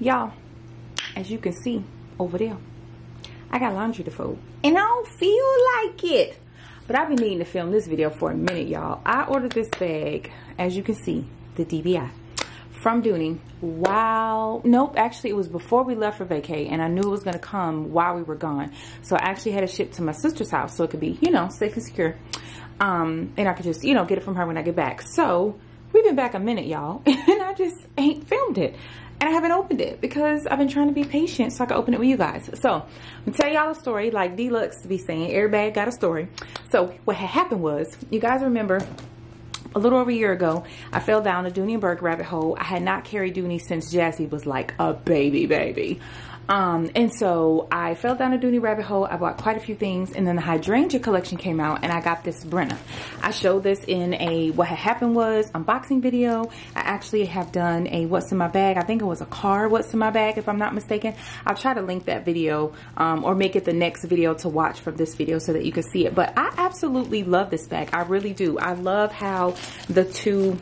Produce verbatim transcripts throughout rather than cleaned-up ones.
Y'all, as you can see over there, I got laundry to fold. And I don't feel like it. But I've been needing to film this video for a minute, y'all. I ordered this bag, as you can see, the D B I. From Dooney. Wow. Nope. Actually, it was before we left for vacay, and I knew it was going to come while we were gone. So I actually had it shipped to my sister's house so it could be, you know, safe and secure. Um, and I could just, you know, get it from her when I get back. So we've been back a minute, y'all, and I just ain't filmed it. And I haven't opened it because I've been trying to be patient so I can open it with you guys. So I'm going to tell y'all a story, like D-Lux be saying, every bag got a story. So what had happened was, you guys remember, a little over a year ago, I fell down a Dooney and Bourke rabbit hole. I had not carried Dooney since Jazzy was like a baby baby. Um, and so I fell down a Dooney rabbit hole. I bought quite a few things, and then the Hydrangea collection came out, and I got this Brenna. I showed this in a what had happened was unboxing video. I actually have done a what's in my bag. I think it was a car what's in my bag, if I'm not mistaken. I'll try to link that video um, or make it the next video to watch from this video so that you can see it. But I absolutely love this bag. I really do. I love how the two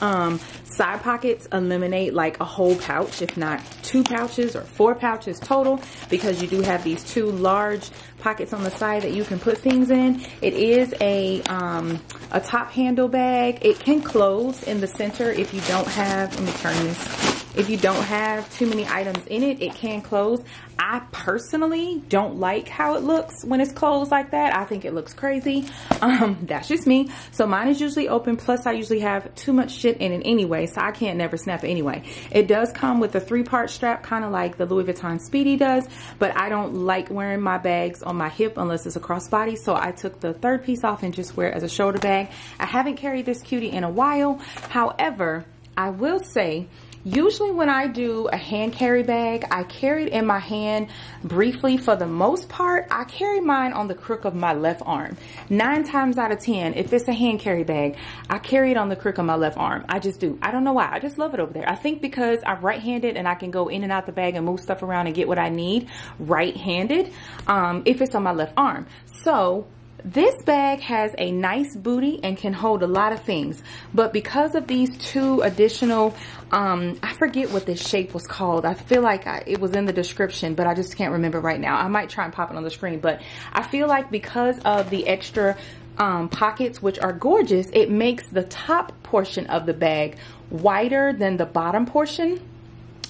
um, side pockets eliminate like a whole pouch, if not two pouches or four pouches total, because you do have these two large pockets on the side that you can put things in. It is a um, a top handle bag. It can close in the center if you don't have, let me turn this, if you don't have too many items in it, it can close. I personally don't like how it looks when it's closed like that. I think it looks crazy. Um, that's just me. So mine is usually open, plus I usually have too much shit in it anyway, so I can't never snap it anyway. It does come with a three-part strap, kind of like the Louis Vuitton Speedy does, but I don't like wearing my bags on my hip unless it's a crossbody, so I took the third piece off and just wear it as a shoulder bag. I haven't carried this cutie in a while. However, I will say, usually when I do a hand carry bag, I carry it in my hand briefly. For the most part, I carry mine on the crook of my left arm. Nine times out of ten, if it's a hand carry bag, I carry it on the crook of my left arm. I just do. I don't know why. I just love it over there. I think because I'm right-handed and I can go in and out the bag and move stuff around and get what I need right-handed, um, if it's on my left arm. So this bag has a nice booty and can hold a lot of things, but because of these two additional, um, I forget what this shape was called. I feel like I, it was in the description, but I just can't remember right now. I might try and pop it on the screen, but I feel like because of the extra um, pockets, which are gorgeous, it makes the top portion of the bag wider than the bottom portion.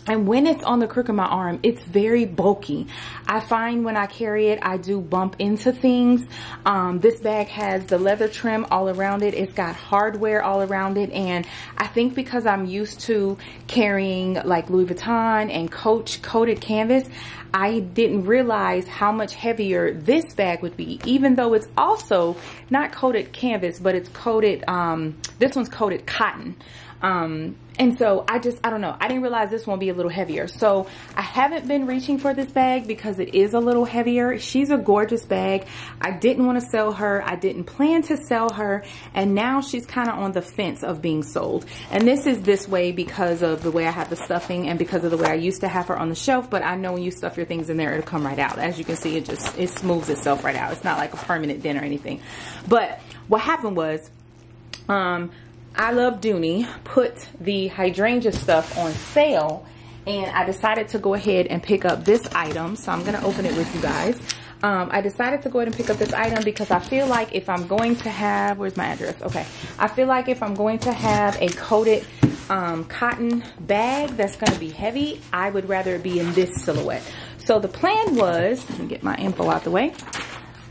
And when it's on the crook of my arm, it's very bulky. I find when I carry it, I do bump into things. Um, this bag has the leather trim all around it. It's got hardware all around it. And I think because I'm used to carrying like Louis Vuitton and Coach coated canvas, I didn't realize how much heavier this bag would be, even though it's also not coated canvas, but it's coated, um, this one's coated cotton. Um, and so I just, I don't know. I didn't realize this one would be a little heavier. So I haven't been reaching for this bag because it is a little heavier. She's a gorgeous bag. I didn't want to sell her. I didn't plan to sell her. And now she's kind of on the fence of being sold. And this is this way because of the way I have the stuffing and because of the way I used to have her on the shelf. But I know when you stuff your things in there, it'll come right out. As you can see, it just, it smooths itself right out. It's not like a permanent dent or anything. But what happened was, um, I Love Dooney put the Hydrangea stuff on sale, and I decided to go ahead and pick up this item. So I'm going to open it with you guys. Um, I decided to go ahead and pick up this item because I feel like if I'm going to have, where's my address? Okay. I feel like if I'm going to have a coated um, cotton bag that's going to be heavy, I would rather it be in this silhouette. So the plan was, let me get my info out the way.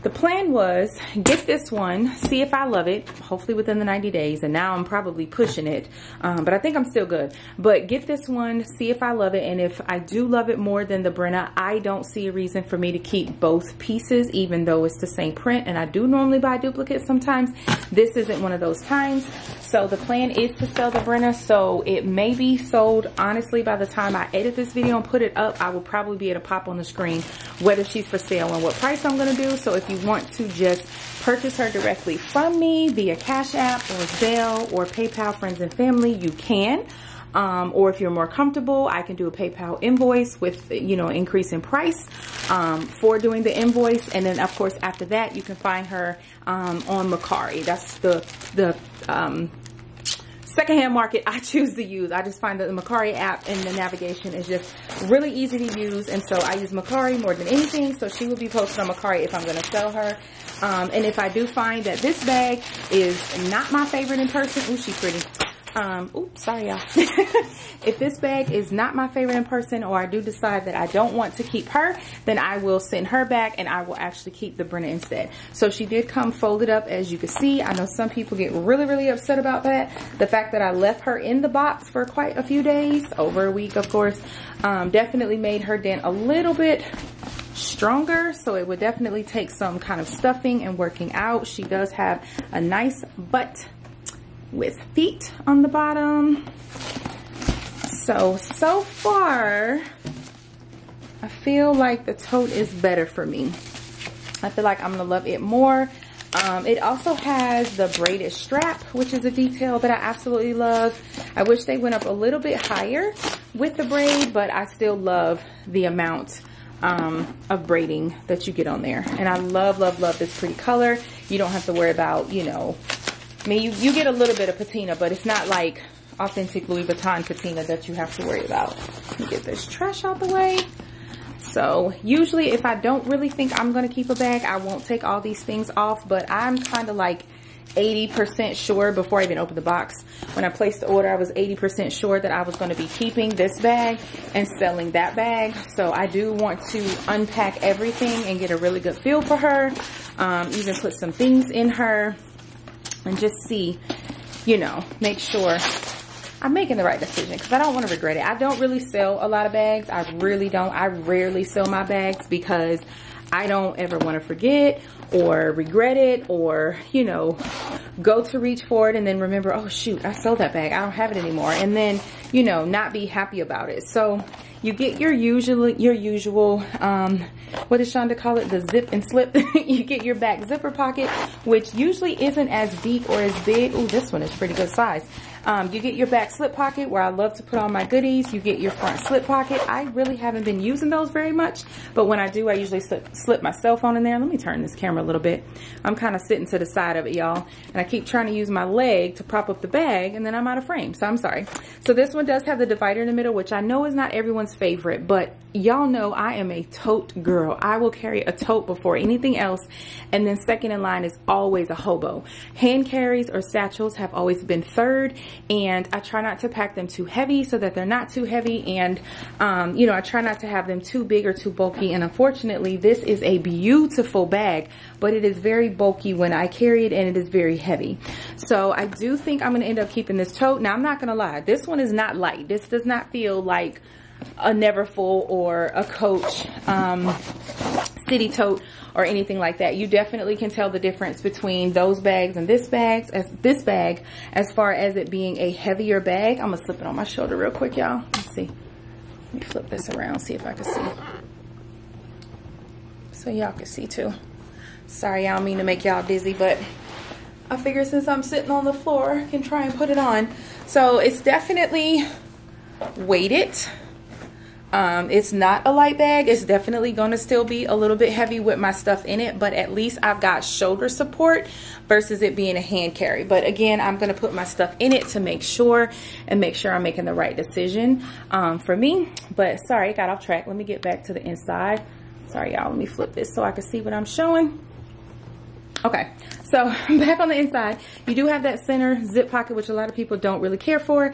The plan was get this one, see if I love it, hopefully within the ninety days, and now I'm probably pushing it, um, but I think I'm still good. But get this one, see if I love it, and if I do love it more than the Brenna, I don't see a reason for me to keep both pieces, even though it's the same print, and I do normally buy duplicates sometimes. This isn't one of those times. So the plan is to sell the Brenna, so it may be sold. Honestly, by the time I edit this video and put it up, I will probably be able to pop on the screen whether she's for sale and what price I'm going to do. So if you you want to just purchase her directly from me via Cashapp or Zelle or PayPal friends and family, you can. Um, or if you're more comfortable, I can do a PayPal invoice with, you know, increase in price um, for doing the invoice. And then, of course, after that, you can find her um, on Mercari. That's the, the, um, secondhand market I choose to use. I just find that the Mercari app and the navigation is just really easy to use. And so I use Mercari more than anything. So she will be posted on Mercari if I'm going to sell her. Um, and if I do find that this bag is not my favorite in person, ooh, she's pretty. Um, oops, sorry y'all. If this bag is not my favorite in person, or I do decide that I don't want to keep her, then I will send her back and I will actually keep the Brenna instead. So she did come folded up, as you can see. I know some people get really, really upset about that. The fact that I left her in the box for quite a few days, over a week, of course, um, definitely made her dent a little bit stronger, so it would definitely take some kind of stuffing and working out. She does have a nice butt with feet on the bottom. So, so far, I feel like the tote is better for me. I feel like I'm gonna love it more. Um, it also has the braided strap, which is a detail that I absolutely love. I wish they went up a little bit higher with the braid, but I still love the amount Um, of braiding that you get on there. And I love, love, love this pretty color. You don't have to worry about, you know, I mean, you, you get a little bit of patina, but it's not like authentic Louis Vuitton patina that you have to worry about. Let me get this trash out the way. So usually if I don't really think I'm gonna keep a bag, I won't take all these things off, but I'm kind of like eighty percent sure before I even opened the box. When I placed the order, I was eighty percent sure that I was going to be keeping this bag and selling that bag. So I do want to unpack everything and get a really good feel for her. Um, even put some things in her and just see, you know, make sure I'm making the right decision, because I don't want to regret it. I don't really sell a lot of bags. I really don't. I rarely sell my bags because I don't ever want to forget or regret it, or, you know, go to reach for it and then remember, oh shoot, I sold that bag, I don't have it anymore, and then, you know, not be happy about it. So you get your usual, your usual, um, what does Shonda call it? The zip and slip. You get your back zipper pocket, which usually isn't as deep or as big. Ooh, this one is pretty good size. Um, you get your back slip pocket, where I love to put all my goodies. You get your front slip pocket. I really haven't been using those very much, but when I do, I usually slip, slip my cell phone in there. Let me turn this camera a little bit. I'm kind of sitting to the side of it, y'all, and I keep trying to use my leg to prop up the bag, and then I'm out of frame, so I'm sorry. So this one does have the divider in the middle, which I know is not everyone's favorite, but y'all know I am a tote girl. I will carry a tote before anything else, and then second in line is always a hobo. Hand carries or satchels have always been third, and I try not to pack them too heavy so that they're not too heavy, and um, you know, I try not to have them too big or too bulky. And unfortunately, this is a beautiful bag, but it is very bulky when I carry it, and it is very heavy. So I do think I'm gonna end up keeping this tote. Now, I'm not gonna lie, this one is not light. This does not feel like a Neverfull or a Coach um, city tote or anything like that. You definitely can tell the difference between those bags and this bags as this bag, as far as it being a heavier bag. I'm gonna slip it on my shoulder real quick, y'all. Let's see. Let me flip this around, see if I can see. So y'all can see too. Sorry, I don't mean to make y'all dizzy, but I figure since I'm sitting on the floor, I can try and put it on. So it's definitely weighted. Um, it's not a light bag. It's definitely going to still be a little bit heavy with my stuff in it, but at least I've got shoulder support versus it being a hand carry. But again, I'm going to put my stuff in it to make sure and make sure I'm making the right decision um, for me. But sorry, I got off track. Let me get back to the inside. Sorry, y'all. Let me flip this so I can see what I'm showing. Okay, so back on the inside. You do have that center zip pocket, which a lot of people don't really care for.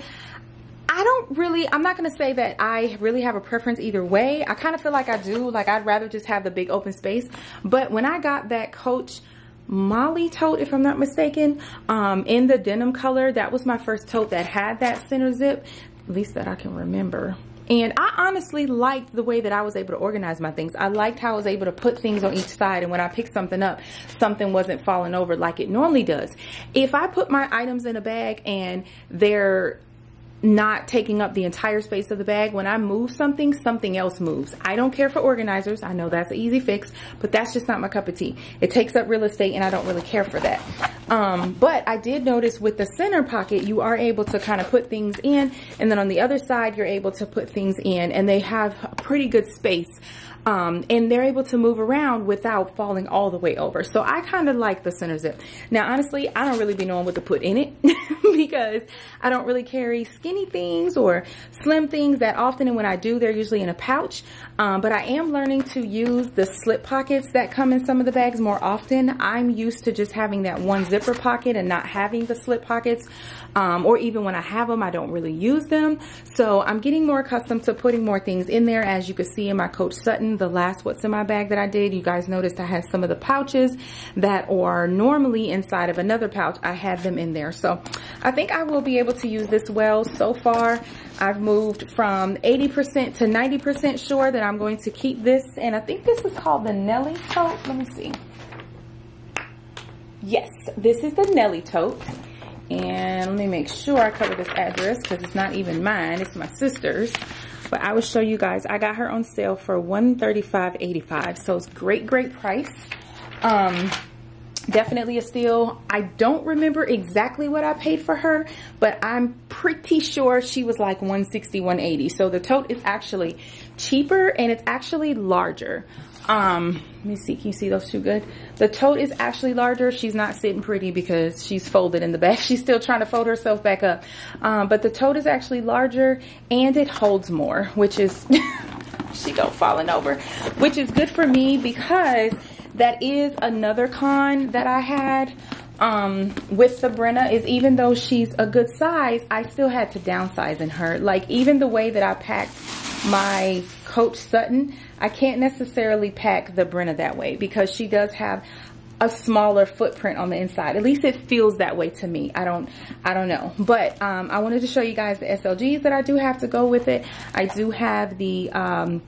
I don't really, I'm not going to say that I really have a preference either way. I kind of feel like I do. Like, I'd rather just have the big open space. But when I got that Coach Molly tote, if I'm not mistaken, um, in the denim color, that was my first tote that had that center zip, at least that I can remember. And I honestly liked the way that I was able to organize my things. I liked how I was able to put things on each side, and when I picked something up, something wasn't falling over like it normally does. If I put my items in a bag and they're not taking up the entire space of the bag, when I move something, something else moves. I don't care for organizers. I know that's an easy fix, but that's just not my cup of tea. It takes up real estate, and I don't really care for that. Um, but I did notice with the center pocket, you are able to kind of put things in, and then on the other side, you're able to put things in, and they have a pretty good space. Um, and they're able to move around without falling all the way over. So I kind of like the center zip. Now, honestly, I don't really be knowing what to put in it because I don't really carry skinny things or slim things that often. And when I do, they're usually in a pouch. Um, but I am learning to use the slip pockets that come in some of the bags more often. I'm used to just having that one zipper pocket and not having the slip pockets. Um, or even when I have them, I don't really use them. So I'm getting more accustomed to putting more things in there. As you can see in my Coach Sutton, the last what's in my bag that I did, you guys noticed I had some of the pouches that are normally inside of another pouch. I had them in there. So I think I will be able to use this well. So far, I've moved from eighty percent to ninety percent sure that I'm going to keep this. And I think this is called the Nelly tote. Let me see. Yes, this is the Nelly tote. And let me make sure I cover this address because it's not even mine. It's my sister's. But I will show you guys. I got her on sale for one thirty-five eighty-five. So it's great, great price. Um, definitely a steal. I don't remember exactly what I paid for her, but I'm pretty sure she was like one sixty, one eighty. So the tote is actually cheaper and it's actually larger. Um, let me see. Can you see those two good? The tote is actually larger. She's not sitting pretty because she's folded in the back. She's still trying to fold herself back up. Um, but the tote is actually larger and it holds more, which is, she go falling over, which is good for me because that is another con that I had. Um, with the Brenna is even though she's a good size, I still had to downsize in her. Like even the way that I packed my Coach Sutton, I can't necessarily pack the Brenna that way because she does have a smaller footprint on the inside. At least it feels that way to me. I don't, I don't know. But um, I wanted to show you guys the S L Gs that I do have to go with it. I do have the, um,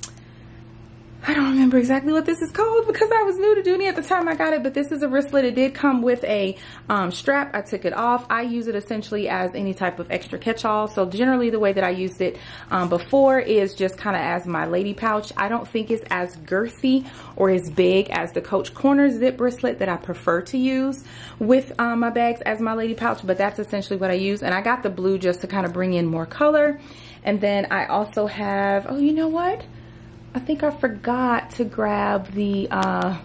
I don't remember exactly what this is called because I was new to Dooney at the time I got it, but this is a wristlet. It did come with a um, strap. I took it off. I use it essentially as any type of extra catch-all. So generally the way that I used it um, before is just kind of as my lady pouch. I don't think it's as girthy or as big as the Coach Corner zip wristlet that I prefer to use with um, my bags as my lady pouch, but that's essentially what I use. And I got the blue just to kind of bring in more color. And then I also have, oh, you know what? I think I forgot to grab the uh,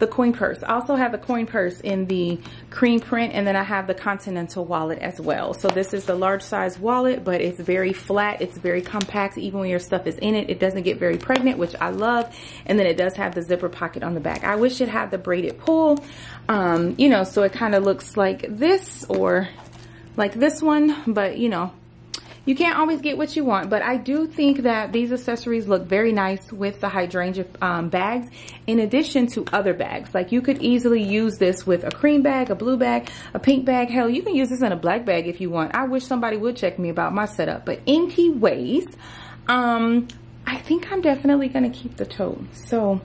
the coin purse. I also have the coin purse in the cream print, and then I have the Continental wallet as well. So this is the large size wallet, but it's very flat. It's very compact. Even when your stuff is in it, it doesn't get very pregnant, which I love. And then it does have the zipper pocket on the back. I wish it had the braided pull, um, you know, so it kind of looks like this or like this one, but you know, you can't always get what you want, but I do think that these accessories look very nice with the hydrangea um, bags in addition to other bags. Like you could easily use this with a cream bag, a blue bag, a pink bag. Hell, you can use this in a black bag if you want. I wish somebody would check me about my setup, but anyways, um, I think I'm definitely going to keep the tote. So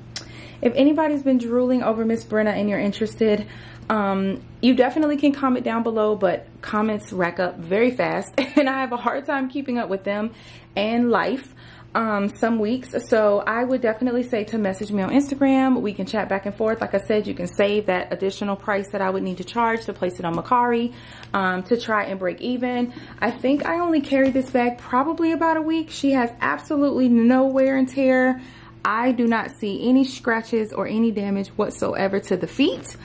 if anybody's been drooling over Miss Brenna and you're interested, um, you definitely can comment down below, but comments rack up very fast and I have a hard time keeping up with them and life, um, some weeks. So I would definitely say to message me on Instagram. We can chat back and forth. Like I said, you can save that additional price that I would need to charge to place it on Mercari, um, to try and break even. I think I only carried this bag probably about a week. She has absolutely no wear and tear. I do not see any scratches or any damage whatsoever to the feet.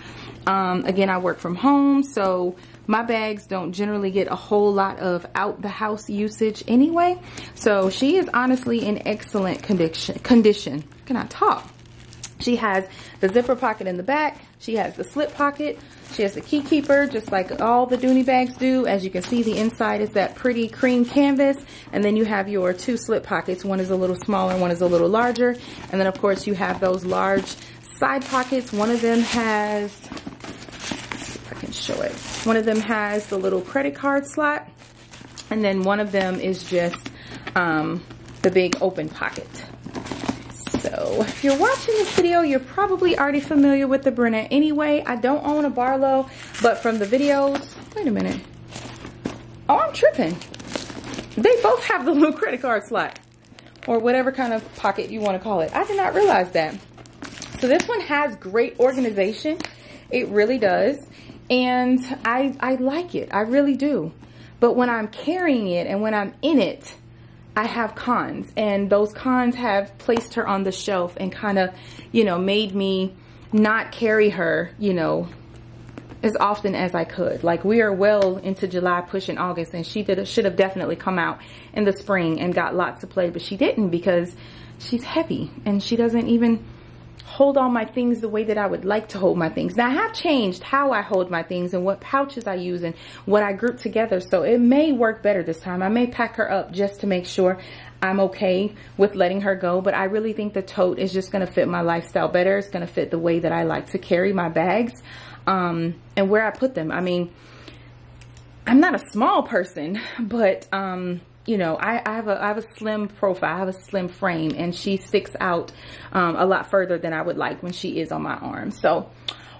Um, again, I work from home, so my bags don't generally get a whole lot of out the house usage anyway. So she is honestly in excellent condition. Condition. Can I talk? She has the zipper pocket in the back. She has the slip pocket. She has the key keeper, just like all the Dooney bags do. As you can see, the inside is that pretty cream canvas. And then you have your two slip pockets. One is a little smaller, one is a little larger. And then, of course, you have those large side pockets. One of them has, let's see if I can show it. One of them has the little credit card slot. And then one of them is just um, the big open pocket. So if you're watching this video, you're probably already familiar with the Brenna anyway. I don't own a Barlow, but from the videos, wait a minute. Oh, I'm tripping. They both have the little credit card slot or whatever kind of pocket you want to call it. I did not realize that. So this one has great organization. It really does. And I, I like it. I really do. But when I'm carrying it and when I'm in it, I have cons. And those cons have placed her on the shelf and kind of, you know, made me not carry her, you know, as often as I could. Like, we are well into July, pushing August, and she did, should have definitely come out in the spring and got lots to play, but she didn't because she's heavy and she doesn't even hold all my things the way that I would like to hold my things. Now, I have changed how I hold my things and what pouches I use and what I group together, so it may work better this time. I may pack her up just to make sure I'm okay with letting her go, but I really think the tote is just going to fit my lifestyle better. It's going to fit the way that I like to carry my bags um, and where I put them. I mean, I'm not a small person, but um, you know, I, I have a, I have a slim profile, I have a slim frame, and she sticks out um, a lot further than I would like when she is on my arm. So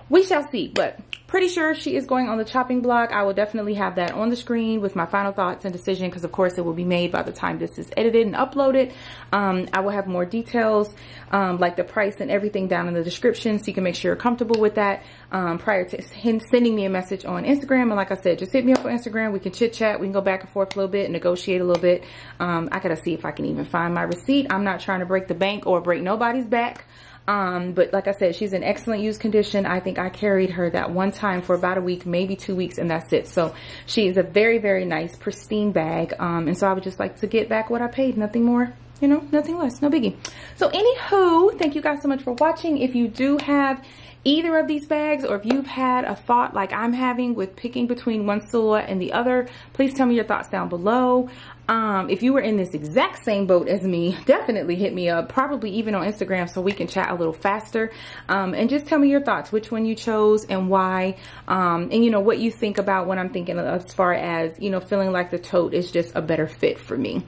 we shall see, but pretty sure she is going on the chopping block. I will definitely have that on the screen with my final thoughts and decision, because of course it will be made by the time this is edited and uploaded. Um, I will have more details, um, like the price and everything, down in the description, so you can make sure you're comfortable with that um, prior to sending me a message on Instagram. And like I said, just hit me up on Instagram. We can chit chat. We can go back and forth a little bit and negotiate a little bit. Um, I gotta see if I can even find my receipt. I'm not trying to break the bank or break nobody's back. Um, but like I said, she's in excellent use condition. I think I carried her that one time for about a week, maybe two weeks, and that's it. So she is a very, very nice, pristine bag. Um, and so I would just like to get back what I paid. Nothing more, you know, nothing less, no biggie. So anywho, thank you guys so much for watching. If you do have either of these bags, or if you've had a thought like I'm having with picking between one silhouette and the other, please tell me your thoughts down below. Um, if you were in this exact same boat as me, definitely hit me up, probably even on Instagram, so we can chat a little faster. Um, and just tell me your thoughts, which one you chose and why. Um, and you know, what you think about what I'm thinking as far as, you know, feeling like the tote is just a better fit for me.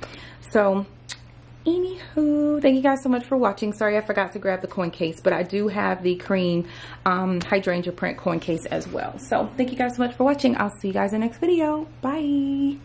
So anywho, thank you guys so much for watching. Sorry I forgot to grab the coin case, but I do have the cream um, hydrangea print coin case as well. So thank you guys so much for watching. I'll see you guys in the next video. Bye.